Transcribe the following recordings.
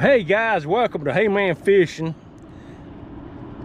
Hey guys, welcome to Hey Man Fishing.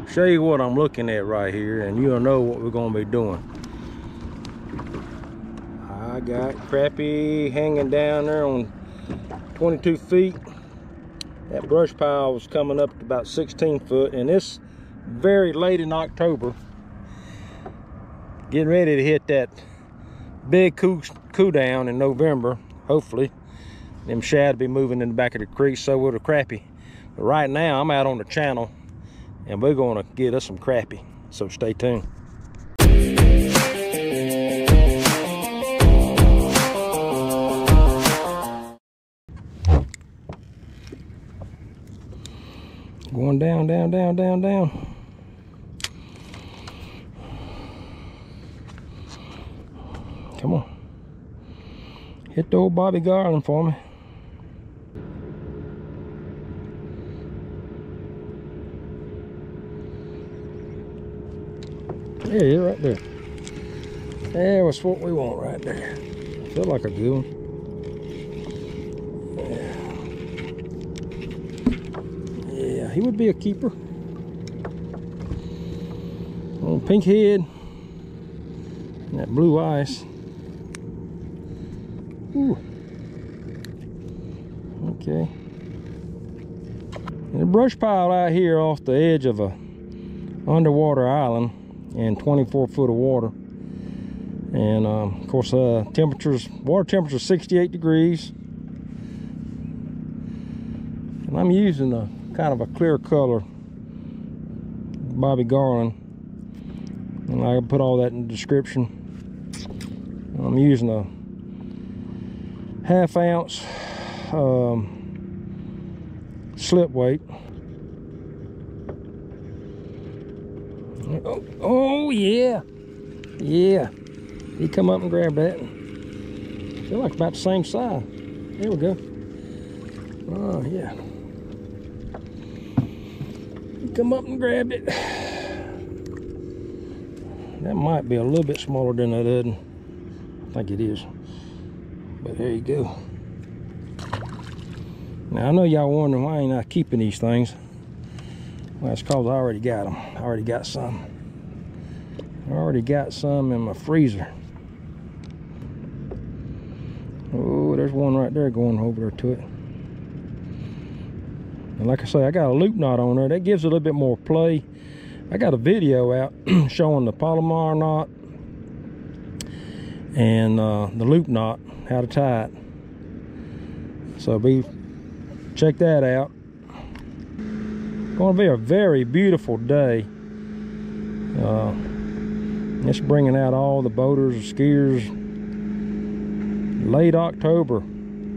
I'll show you what I'm looking at right here, and you'll know what we're gonna be doing. I got crappie hanging down there on 22 feet. That brush pile was coming up to about 16 foot, and it's very late in October. Getting ready to hit that big cool down in November, hopefully. Them shad be moving in the back of the creek, so will the crappie. But right now, I'm out on the channel, and we're gonna get us some crappie, so stay tuned. Going down, down, down, down, down. Come on. Hit the old Bobby Garland for me. Yeah, you're right there. Yeah, that's what we want right there. Feel like a good one. Yeah. Yeah, he would be a keeper. Little pink head. And that blue ice. Ooh. Okay. And a brush pile out here off the edge of a underwater island. And 24 foot of water, and of course water temperature 68 degrees, and I'm using a kind of a clear color Bobby Garland, and I put all that in the description. I'm using a ½ ounce slip weight. Oh, oh yeah, yeah. He come up and grabbed that. I feel like about the same size. There we go. Oh yeah. He come up and grabbed it. That might be a little bit smaller than that other. I think it is. But there you go. Now I know y'all wondering why ain't I keeping these things. Well, it's cause I already got them. I already got some. I already got some in my freezer. Oh, there's one right there going over there to it. And like I say, I got a loop knot on there. That gives it a little bit more play. I got a video out showing the Palomar knot and the loop knot, how to tie it. So check that out. Going to be a very beautiful day. It's bringing out all the boaters, skiers. Late October,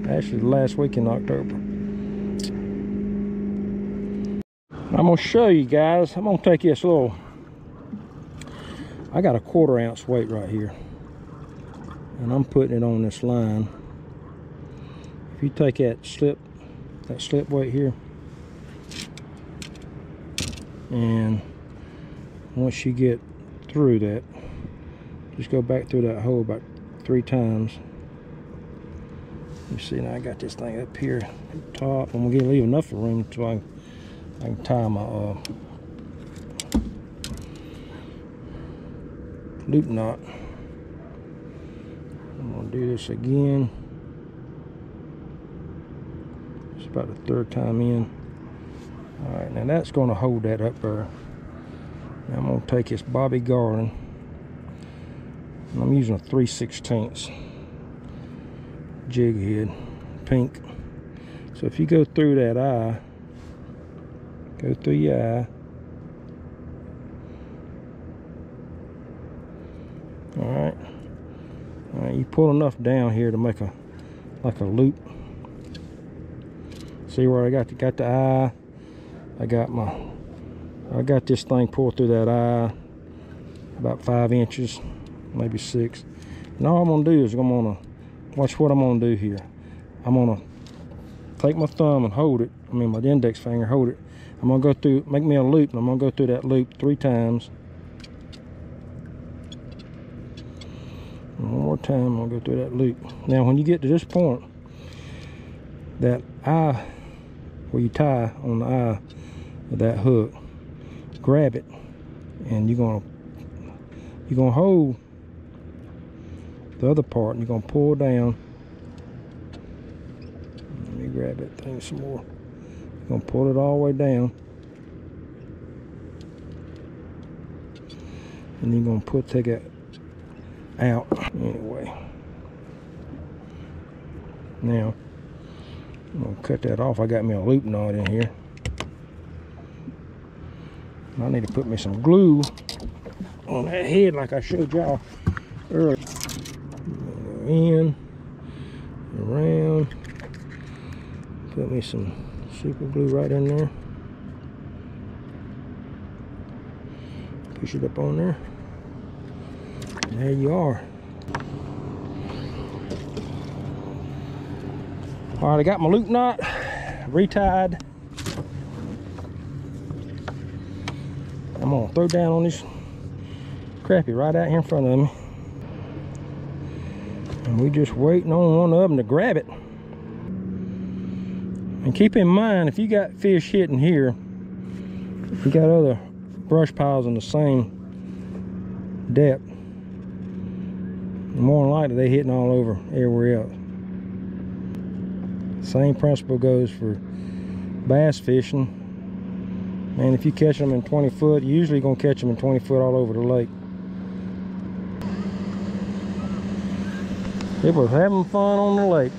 actually last week in October. I'm going to show you guys. I'm going to take this little. I got a ¼ ounce weight right here, and I'm putting it on this line. If you take that slip weight here. And once you get through that, just go back through that hole about 3 times. You see, now I got this thing up here at the top. I'm gonna leave enough room so I can tie my loop knot. I'm gonna do this again. It's about the 3rd time in. All right, now that's going to hold that up there. Now I'm going to take this Bobby Garland, and I'm using a 3/16 jig head, pink. So if you go through that eye, go through your eye. All right, you pull enough down here to make a like a loop. See where I got the eye. I got this thing pulled through that eye about 5 inches, maybe 6. And all I'm gonna do is watch what I'm gonna do here. I'm gonna take my thumb and hold it. I mean my index finger, hold it. I'm gonna go through, make me a loop, and I'm gonna go through that loop 3 times. And 1 more time, I'm gonna go through that loop. Now when you get to this point, that eye where you tie on the eye with that hook, grab it, and you're gonna hold the other part, and you're gonna pull down. Let me grab that thing some more. You're gonna pull it all the way down, and you're gonna take it out anyway. Now I'm gonna cut that off. I got me a loop knot in here. I need to put me some glue on that head like I showed y'all earlier. In, around, put me some super glue right in there. Push it up on there. And there you are. All right, I got my loop knot retied. I'm gonna throw down on this crappie right out here in front of me. And we just waiting on one of them to grab it. And keep in mind, if you got fish hitting here, if you got other brush piles in the same depth, more than likely they hitting all over everywhere else. Same principle goes for bass fishing. And if you catch them in 20 foot, you're usually going to catch them in 20 foot all over the lake. It was having fun on the lake.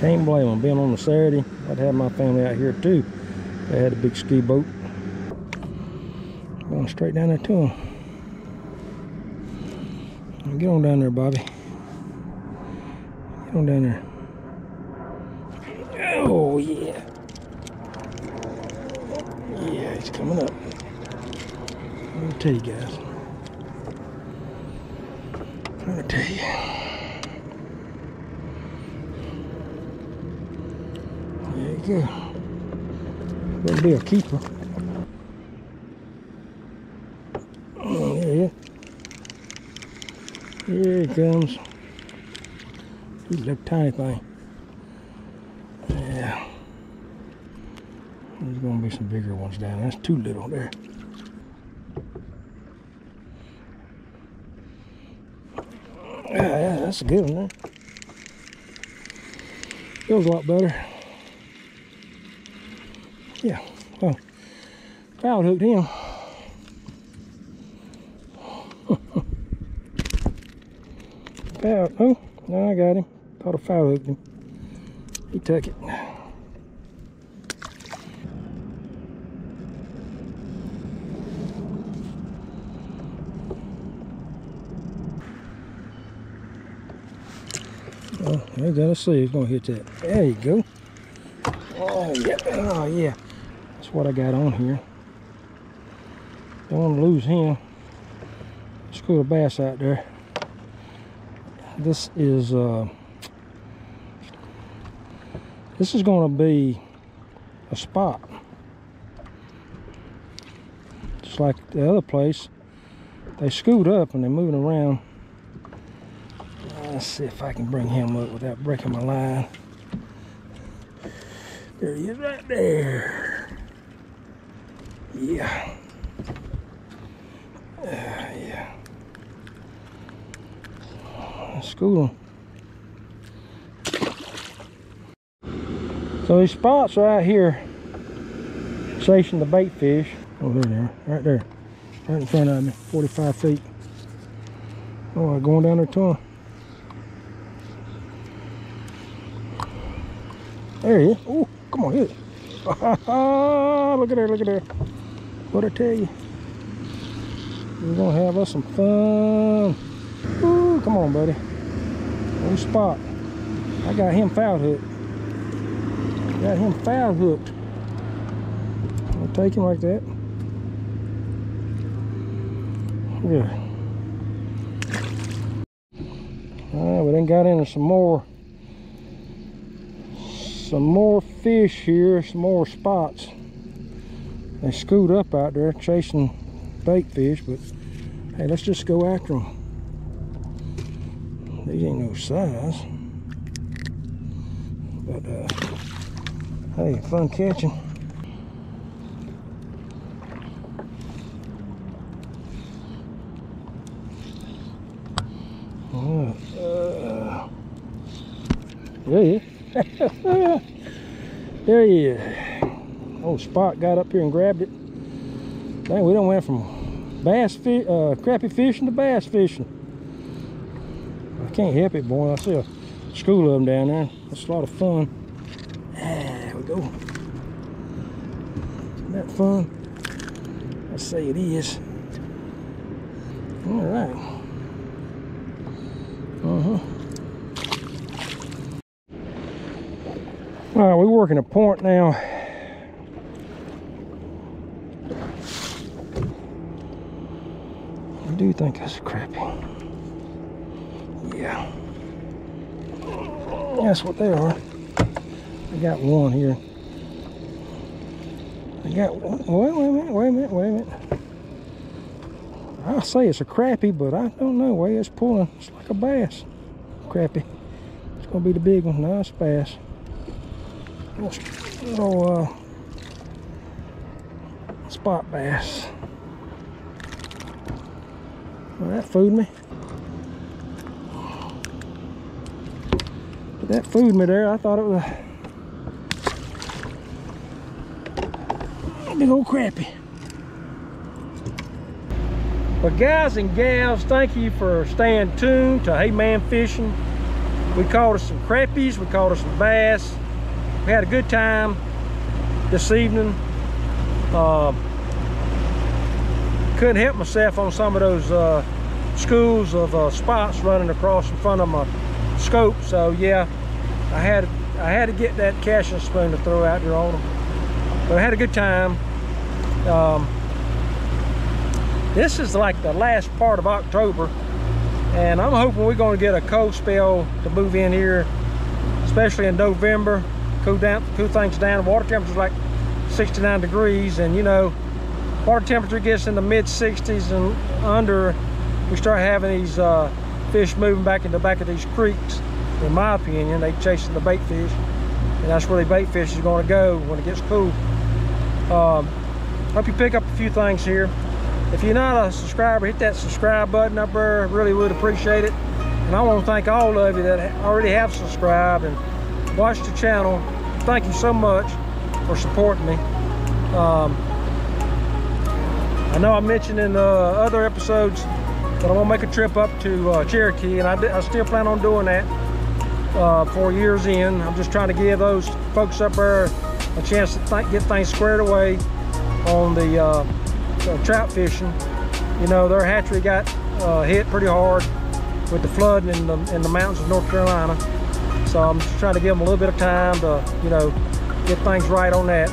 Can't blame them. Being on a Saturday, I'd have my family out here too. They had a big ski boat. Going straight down there to them. Get on down there, Bobby. Get on down there. Oh, yeah. Yeah, he's coming up. I'm gonna tell you guys. I'm gonna tell you. There you go. Better be a keeper. Oh, yeah. Here he comes. He's a little tiny thing. Yeah. There's gonna be some bigger ones down there. That's too little there. Yeah, that's a good one there. Feels a lot better. Yeah, well, crowd hooked him. Foul, oh, no, I got him. Thought a foul hooked him. He took it. Oh, let's see, he's gonna hit that. There you go. Oh yeah, oh yeah. That's what I got on here. Don't want to lose him. School of bass out there. This is gonna be a spot. Just like the other place. They scoot up and they're moving around. Let's see if I can bring him up without breaking my line. There he is right there. Yeah. Yeah. Let's school him. So these spots right here, chasing the bait fish. Oh, there they are. Right there. Right in front of me. 45 feet. Oh, I'm going down there to him. There he is. Oh, come on, hit it. Look at there, look at there. What'd I tell you? We're going to have us some fun. Ooh, come on, buddy. Old spot. I got him foul hooked. Got him foul hooked. I'll take him like that. Yeah. All right, we done got into some more. Some more fish here, some more spots. They scoot up out there chasing bait fish, but hey, let's just go after them. These ain't no size. But hey, fun catching. Yeah, yeah. There he is. Old Spot got up here and grabbed it. Dang, we done went from bass fish, crappie fishing to bass fishing. I can't help it, boy. I see a school of them down there. That's a lot of fun. There we go. Isn't that fun? I say it is. All right. All right, we're working a point now. I do think that's a crappie. Yeah. That's what they are. I got one here. I got one. Wait a minute. I say it's a crappie, but I don't know where it's pulling. It's like a bass crappie. It's going to be the big one. No, it's bass. Little spot bass. Well, that fooled me. But that fooled me there. I thought it was a big old crappie. Well, guys and gals, thank you for staying tuned to Hey Man Fishing. We caught us some crappies. We caught us some bass. We had a good time this evening. Couldn't help myself on some of those schools of spots running across in front of my scope. So yeah, I had to get that casting spoon to throw out there on them. But I had a good time. This is like the last part of October, and I'm hoping we're going to get a cold spell to move in here, especially in November. Cool things down. Water temperature's like 69 degrees, and you know, water temperature gets in the mid 60s and under, we start having these fish moving back in the back of these creeks. In my opinion, they chasing the bait fish, and that's where the bait fish is going to go when it gets cool. Hope you pick up a few things here. If you're not a subscriber, hit that subscribe button up there. Really would appreciate it. And I want to thank all of you that already have subscribed and watch the channel. Thank you so much for supporting me. I know I mentioned in other episodes that I'm gonna make a trip up to Cherokee, and I still plan on doing that for years in. I'm just trying to give those folks up there a chance to get things squared away on the trout fishing. You know, their hatchery got hit pretty hard with the flooding in the mountains of North Carolina. So I'm just trying to give them a little bit of time to, you know, get things right on that.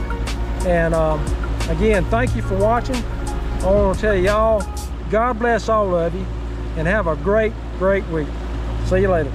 And again, thank you for watching. I want to tell y'all, God bless all of you, and have a great, great week. See you later.